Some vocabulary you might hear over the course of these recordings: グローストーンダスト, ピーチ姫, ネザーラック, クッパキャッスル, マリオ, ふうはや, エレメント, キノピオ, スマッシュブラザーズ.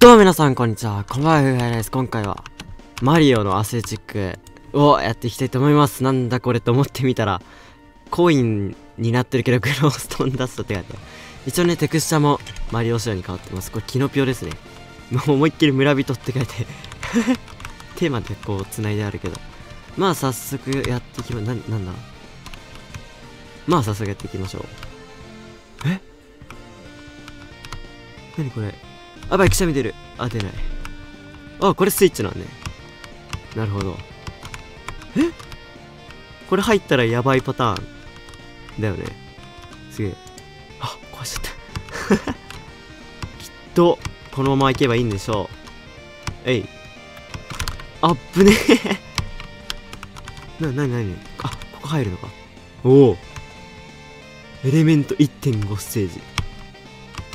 どうも皆さん、こんにちは。こんばんは、ふうはやです。今回は、マリオのアスレチックをやっていきたいと思います。なんだこれと思ってみたら、コインになってるけど、グローストーンダストって書いてある。一応ね、テクスチャもマリオ仕様に変わってます。これ、キノピオですね。もう思いっきり村人って書いて、テーマでこう、繋いであるけど。まあ、早速やっていきま、なんだまあ、早速やっていきましょう。え？なにこれ？あ、ばい、くしゃみ出る。あ、出ない。あ、これスイッチなんね。なるほど。え？これ入ったらやばいパターン。だよね。すげえ。あ、壊しちゃった。きっと、このままいけばいいんでしょう。えい。あっぶねえ。なに。あ、ここ入るのか。おお。エレメント 1.5 ステージ。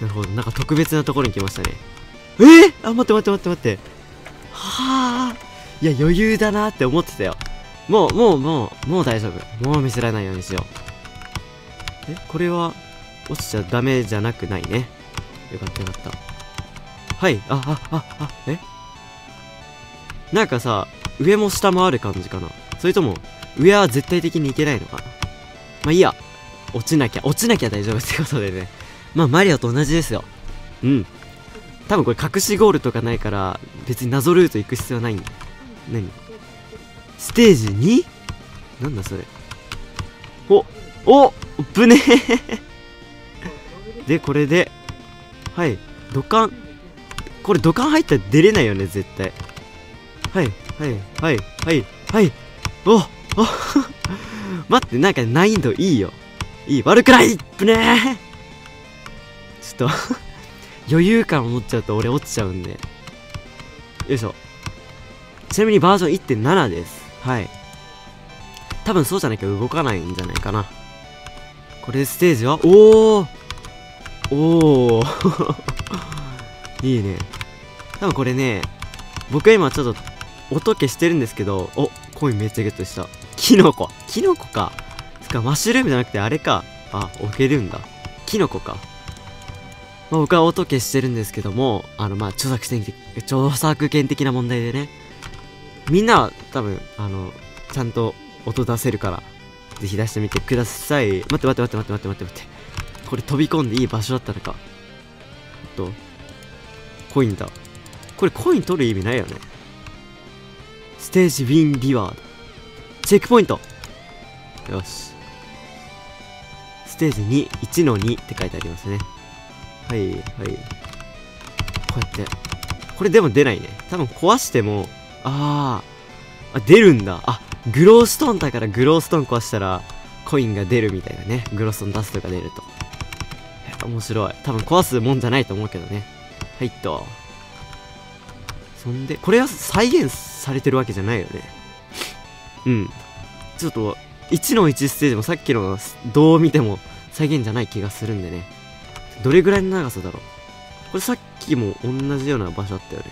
なるほど。なんか特別なところに来ましたね。あ、待って。はあ。いや、余裕だなって思ってたよ。もう大丈夫。もう見せられないようにしよう。え、これは、落ちちゃダメじゃなくないね。よかった。はい。え？なんかさ、上も下もある感じかな。それとも、上は絶対的にいけないのかな。まあいいや。落ちなきゃ大丈夫ってことでね。まあ、マリオと同じですよ。うん。多分これ隠しゴールとかないから、別に謎ルート行く必要ないんだ。何？ステージ 2？ なんだそれ。ぶねえ。で、これで、はい、土管。これ土管入ったら出れないよね、絶対。はい。お待って、なんか難易度いいよ。いい、悪くないぶねえちょっと余裕感を持っちゃうと俺落ちちゃうんで。よいしょ。ちなみにバージョン 1.7 です。はい。多分そうじゃなきゃ動かないんじゃないかな。これでステージは、おーいいね。多分これね、僕は今ちょっと音消してるんですけど、お、コインめっちゃゲットした。キノコか。つかマッシュルームじゃなくてあれか。あ、置けるんだ。キノコか。まあ僕は音消してるんですけども、まあ著作権的な問題でね、みんなは多分、ちゃんと音出せるから、ぜひ出してみてください。待って。これ飛び込んでいい場所だったのか。コインだ。これコイン取る意味ないよね。ステージウィンリワード。チェックポイント！よし。ステージ2、1-2 って書いてありますね。はい。こうやって。これでも出ないね。多分壊しても、出るんだ。あ、グローストーンだからグローストーン壊したら、コインが出るみたいなね。グローストーンダストが出ると。面白い。多分壊すもんじゃないと思うけどね。はいっと。そんで、これは再現されてるわけじゃないよね。うん。ちょっと、1-1ステージもさっきのどう見ても再現じゃない気がするんでね。どれぐらいの長さだろう。これさっきも同じような場所あったよね。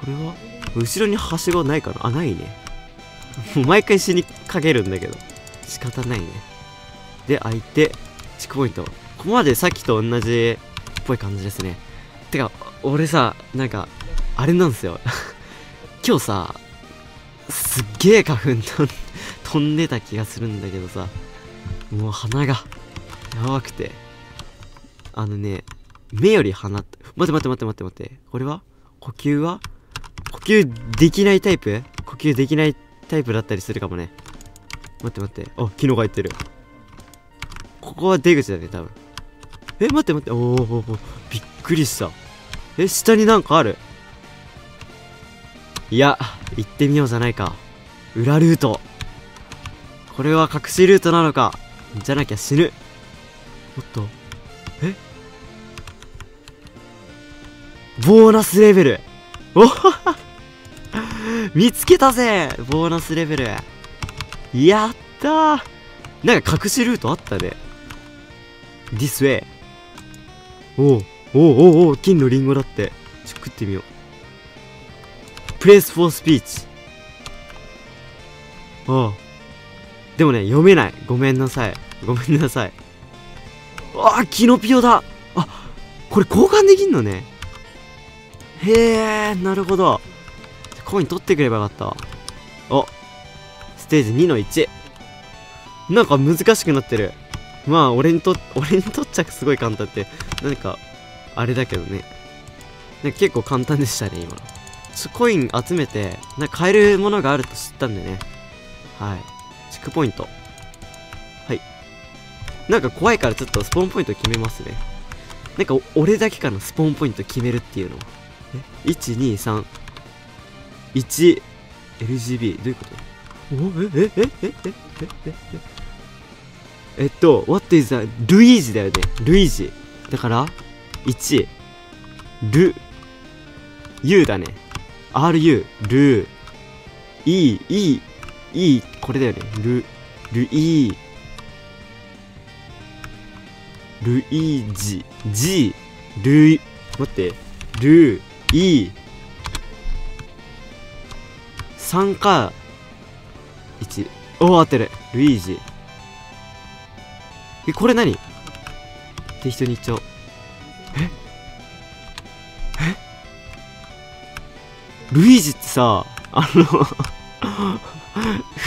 これは後ろにはしごないかな。あ、ないね。もう毎回死にかけるんだけど。仕方ないね。で、相手、チェックポイント。ここまでさっきと同じっぽい感じですね。てか、俺さ、なんか、あれなんですよ。今日さ、すっげえ花粉飛んでた気がするんだけどさ、もう鼻が、やばくて。目より鼻って、待って。これは呼吸できないタイプ？呼吸できないタイプだったりするかもね。待って。あ、キノコ入ってる。ここは出口だね、多分。え、待って。おー、びっくりした。え、下になんかある？いや、行ってみようじゃないか。裏ルート。これは隠しルートなのか。じゃなきゃ死ぬ。おっと。え？ボーナスレベル。おはは見つけたぜボーナスレベル。やったー。なんか隠しルートあったね。This way。おお、金のリンゴだって。ちょっと食ってみよう。Place for speech。ああ。でもね、読めない。ごめんなさい。キノピオだ。あ、これ交換できんのね。へえ、なるほど。コイン取ってくればよかった。お、ステージ 2-1。なんか難しくなってる。まあ俺にとっちゃすごい簡単って何かあれだけどね。なんか結構簡単でしたね今。コイン集めてなんか買えるものがあると知ったんでね。はい、チェックポイント。はい、なんか怖いからちょっとスポーンポイント決めますね。なんか俺だけかな、スポーンポイント決めるっていうのは。1231 LGB どういうこと？What is that？ ルイージだよね。ルイージだから1ル U だね。 RU ル E これだよね。ルイールイージ G ルイ、待ってルイ3か1。おお、合ってる。ルイージ。これ何？適当に言っちゃおう。え？ルイージってさ、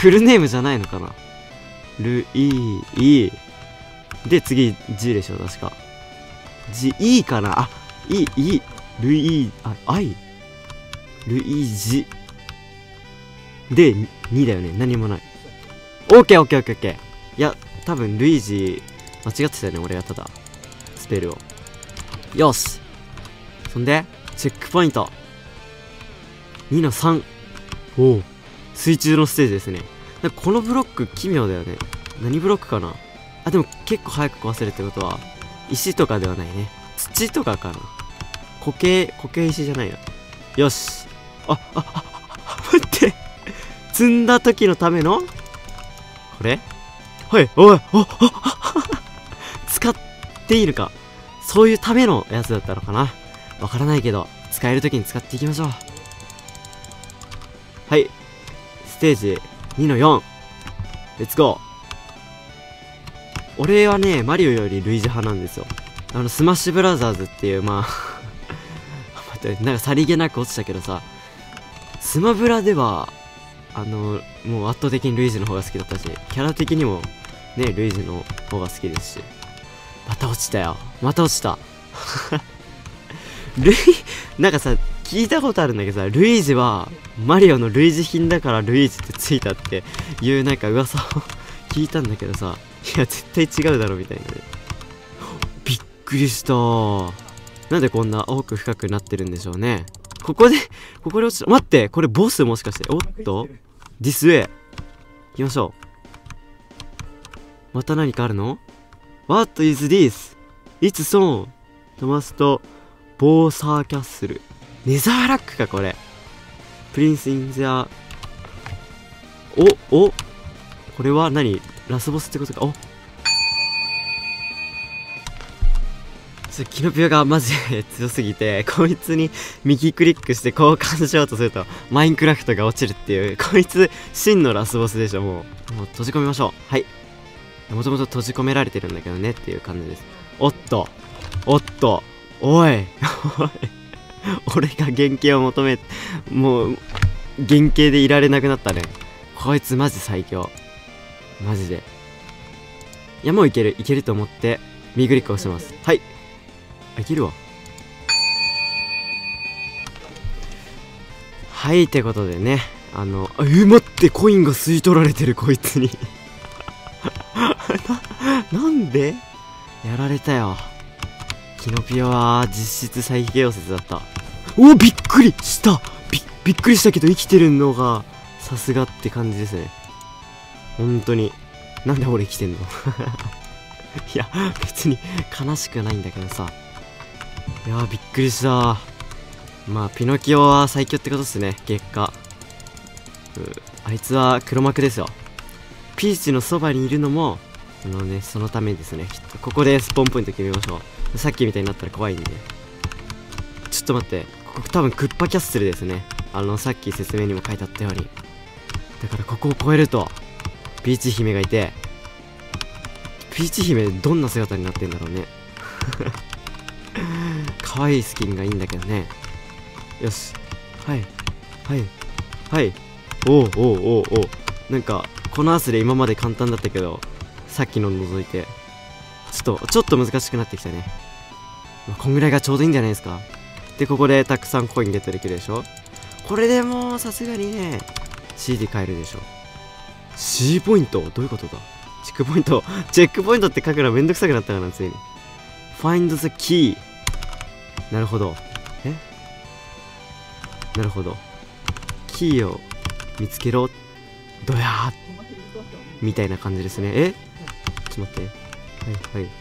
フルネームじゃないのかな？ルイーで、次、G でしょ、確か。G、E かな？あ、E、ルイー、あ、I？ ルイージ。で、2だよね。何もない。OKOKOKOK。いや、多分、ルイージ、間違ってたよね。俺がただ、スペルを。よし。そんで、チェックポイント。2-3。おお。水中のステージですね。なんかこのブロック、奇妙だよね。何ブロックかな？あ、でも結構早く壊せるってことは、石とかではないね。土とかかな。固形石じゃないよ。よし。待って。積んだ時のためのこれ、はい、おい、使っていいのか。そういうためのやつだったのかな、わからないけど、使える時に使っていきましょう。はい、ステージ 2-4 レッツゴー。俺はね、マリオよりルイージ派なんですよ。スマッシュブラザーズっていう、まあ待って、なんかさりげなく落ちたけどさ、スマブラではもう圧倒的にルイージの方が好きだったし、キャラ的にもね、ルイージの方が好きですし。また落ちたよ。また落ちた。なんかさ、聞いたことあるんだけどさ、ルイージはマリオの類似品だからルイージってついたっていうなんか噂を聞いたんだけどさ、いや、絶対違うだろみたいなね。びっくりしたー。なんでこんな奥深くなってるんでしょうね。ここで落ちた。待って、これボス、もしかして。おっと、ディスウェイ。行きましょう。また何かあるの？ What is this? It's so トマスとボーサーキャッスル。ネザーラックか、これ。プリンスインゼア。お、これは何？ラスボスってことか。お、キノピオがマジで強すぎて、こいつに右クリックして交換しようとするとマインクラフトが落ちるっていう、こいつ真のラスボスでしょ。もう閉じ込めましょう。はい、もともと閉じ込められてるんだけどねっていう感じです。おっとおい俺が原型を求め、もう原型でいられなくなったね。こいつマジ最強、マジで。いや、もういけると思って右クリックを押します。はい、いけるわ。はい、ってことでね、待って、コインが吸い取られてる、こいつに。なんでやられたよ。キノピオは実質再起動説だった。お、びっくりした。びっくりしたけど、生きてるのがさすがって感じですね、本当に。なんで俺生きてんの？いや、別に悲しくないんだけどさ。いやー、びっくりしたー。まあ、ピノキオは最強ってことっすね、結果。あいつは黒幕ですよ。ピーチのそばにいるのも、ね、そのためですね、きっと。ここでスポンポイント決めましょう。さっきみたいになったら怖いんで。ちょっと待って、ここ多分クッパキャッスルですね。さっき説明にも書いてあったように。だからここを越えると、ピーチ姫がいて、ピーチ姫どんな姿になってんだろうね。可愛いスキンがいいんだけどね。よし、はいはいはい、おうおうおうおう、なんかこのアースで今まで簡単だったけど、さっきの除いてちょっと難しくなってきたね。こんぐらいがちょうどいいんじゃないですか。でここでたくさんコインゲットできるでしょ。これでもうさすがにね CD 買えるでしょ。 C ポイントどういうことだ。チェックポイントって書くのめんどくさくなったかな。ついに Find the key。 なるほど、なるほど、キーを見つけろ、どやーみたいな感じですね。ちょっと待って、はいはい、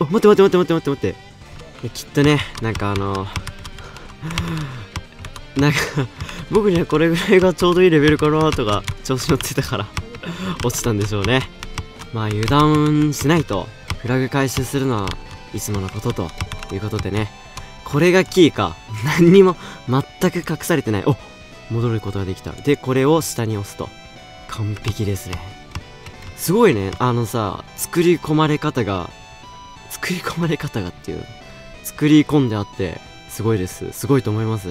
あ、待って待って待って待って待って、きっとね、なんかなんか僕にはこれぐらいがちょうどいいレベルかなとか調子乗ってたから落ちたんでしょうね。まあ油断しないと、フラグ回収するのはいつものことということでね。これがキーか。何にも全く隠されてない。お、戻ることができた。でこれを下に押すと完璧ですね。すごいね、作り込まれ方がっていう、作り込んであってすごいです。すごいと思います。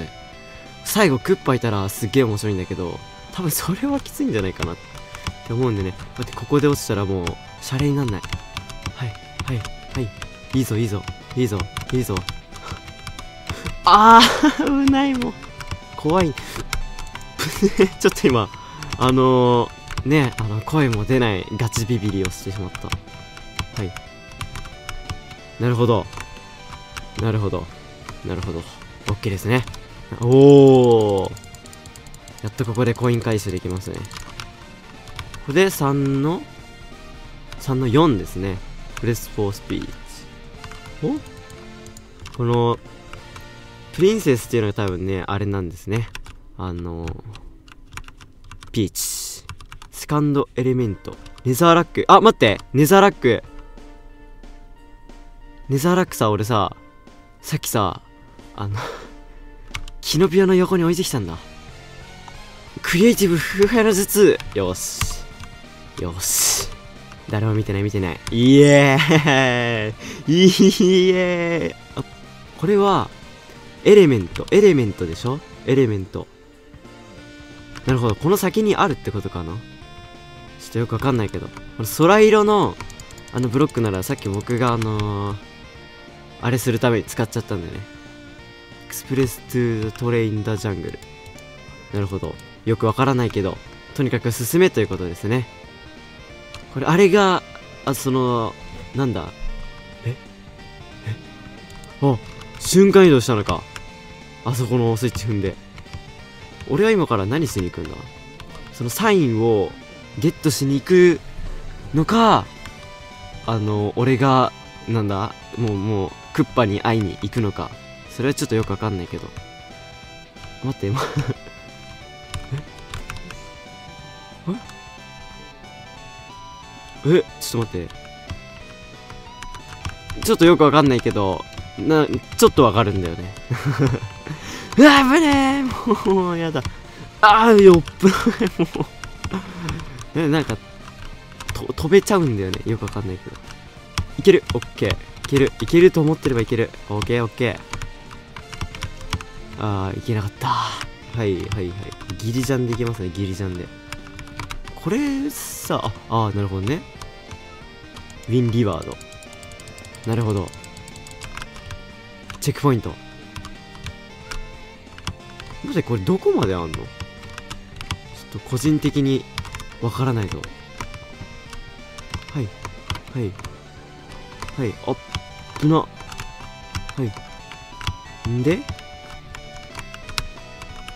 最後クッパいたらすげえ面白いんだけど、多分それはきついんじゃないかなって思うんでね。だってここで落ちたらもうシャレになんない。はいはいはい、いいぞいいぞいいぞいいぞ。あー危ない、もう怖いちょっと今ね、声も出ないガチビビりをしてしまった。はい、なるほどなるほどなるほど、 OK ですね。おお、やっとここでコイン回収できますね。ここで3の4ですね。プレスフォースピーチ。お、このプリンセスっていうのが多分ね、あれなんですね。ピーチ。セカンドエレメント。ネザーラック。あ、待ってネザーラックさ、俺さ、さっきさ、キノピオの横に置いてきたんだ。クリエイティブフーファイの術。よし。よし。誰も見てない見てない。イエーイイエーイ。あ、これは、エレメントでしょ。エレメント、なるほど、この先にあるってことかな。ちょっとよくわかんないけど、この空色のブロックなら、さっき僕があれするために使っちゃったんだよね。エクスプレス・トゥ・トレイン・ダ・ジャングル。なるほど、よくわからないけど、とにかく進めということですね。これあれがなんだ、あ、瞬間移動したのか。あそこのスイッチ踏んで。俺は今から何しに行くんだ。そのサインをゲットしに行くのか、俺が、なんだ、もう、クッパに会いに行くのか。それはちょっとよくわかんないけど。待って、今。え？ちょっと待って。ちょっとよくわかんないけど、ちょっとわかるんだよねうわ危ねえ、もうやだ、ああよっぶもうなんか飛べちゃうんだよね、よくわかんないけど。いける、オッケー、いけると思ってればいける。オッケーオッケー。ああいけなかった。はいはいはい、ギリジャンでいけますね。ギリジャンでこれさあ、なるほどね、ウィンリワード、なるほど、チェックポイント。待って、これどこまであんの？ちょっと個人的にわからないぞ。はいはいはい、あっぶな、はいんで、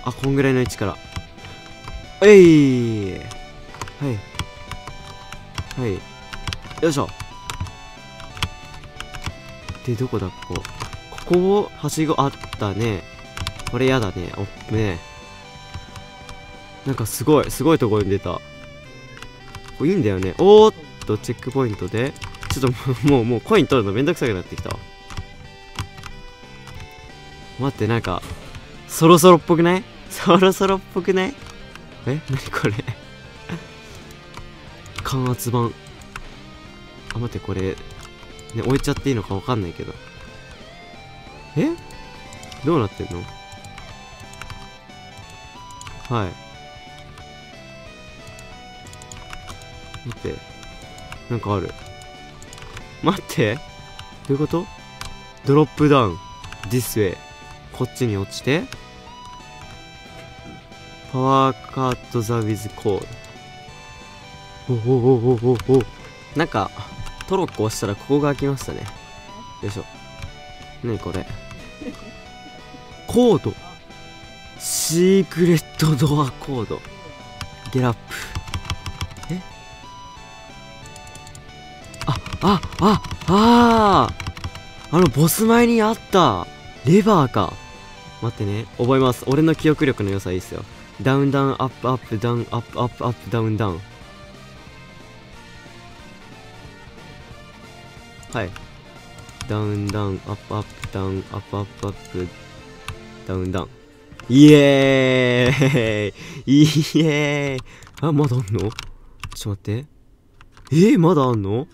あ、こんぐらいの位置から、えい、はいはい、よいしょ。でどこだ、ここ、ここ、はしごあったね。これやだね。おっね。なんかすごいところに出た。いいんだよね。おーっと、チェックポイントで。ちょっともうコイン取るのめんどくさくなってきた。待って、なんか、そろそろっぽくない？え？なにこれ。感圧板。あ、待って、これ、ね、置いちゃっていいのかわかんないけど。え？どうなってんの？はい。待って。なんかある。待って。どういうこと？ドロップダウン。This way。こっちに落ちて。パワーカートザウィズコール。おおおおおお。なんか、トロッコ押したらここが開きましたね。よいしょ。なにこれ。コード。シークレットドアコード。ゲラップ。え？あのボス前にあったレバーか。待ってね。覚えます。俺の記憶力の良さいいっすよ。ダウンダウンアップアップダウンアップアップアップダウンダウン。はい。ダウンダウンアップアップダウンアップアップアップダウンダウン。イエーイイエーイ。あ、まだあんの？ちょっと待って。まだあんの？